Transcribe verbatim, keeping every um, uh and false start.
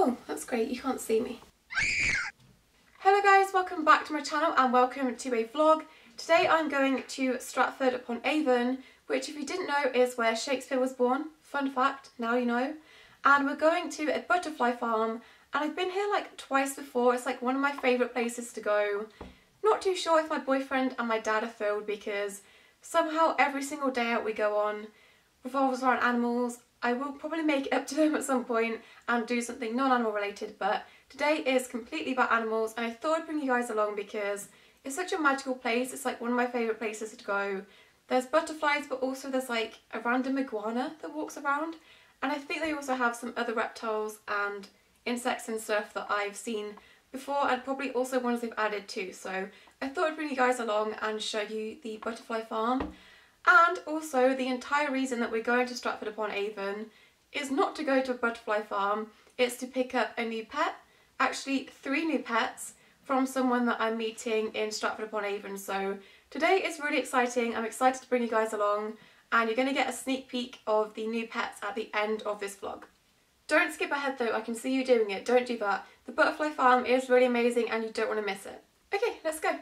Oh, that's great, you can't see me. Hello guys, welcome back to my channel and welcome to a vlog. Today I'm going to Stratford upon Avon, which if you didn't know is where Shakespeare was born. Fun fact, now you know. And we're going to a butterfly farm, and I've been here like twice before. It's like one of my favourite places to go. Not too sure if my boyfriend and my dad are thrilled because somehow every single day out we go on revolves around animals. I will probably make it up to them at some point and do something non-animal related, but today is completely about animals and I thought I'd bring you guys along because it's such a magical place. It's like one of my favourite places to go. There's butterflies, but also there's like a random iguana that walks around, and I think they also have some other reptiles and insects and stuff that I've seen before and probably also ones they've added too. So I thought I'd bring you guys along and show you the butterfly farm. And also, the entire reason that we're going to Stratford upon Avon is not to go to a butterfly farm, it's to pick up a new pet, actually three new pets, from someone that I'm meeting in Stratford upon Avon. So today is really exciting, I'm excited to bring you guys along, and you're going to get a sneak peek of the new pets at the end of this vlog. Don't skip ahead though, I can see you doing it, don't do that. The butterfly farm is really amazing and you don't want to miss it. Okay, let's go.